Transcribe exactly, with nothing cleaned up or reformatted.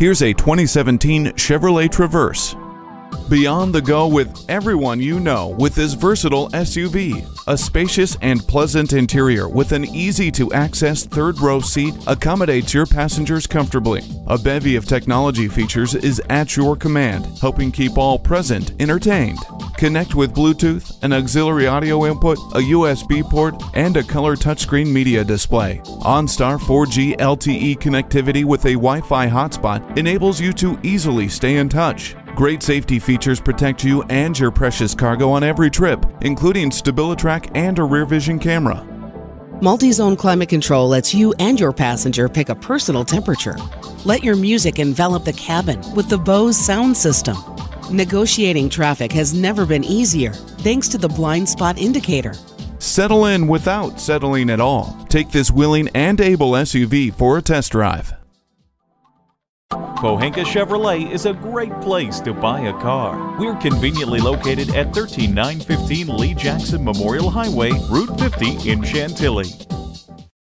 Here's a twenty seventeen Chevrolet Traverse. Beyond the go with everyone you know with this versatile S U V. A spacious and pleasant interior with an easy-to-access third-row seat accommodates your passengers comfortably. A bevy of technology features is at your command, helping keep all present entertained. Connect with Bluetooth, an auxiliary audio input, a U S B port, and a color touchscreen media display. OnStar four G L T E connectivity with a Wi-Fi hotspot enables you to easily stay in touch. Great safety features protect you and your precious cargo on every trip, including Stabilitrack and a rear vision camera. Multi-zone climate control lets you and your passenger pick a personal temperature. Let your music envelop the cabin with the Bose sound system. Negotiating traffic has never been easier thanks to the blind spot indicator. Settle in without settling at all. Take this willing and able S U V for a test drive. Pohanka Chevrolet is a great place to buy a car. We're conveniently located at one three nine one five Lee Jackson Memorial Highway, Route fifty in Chantilly.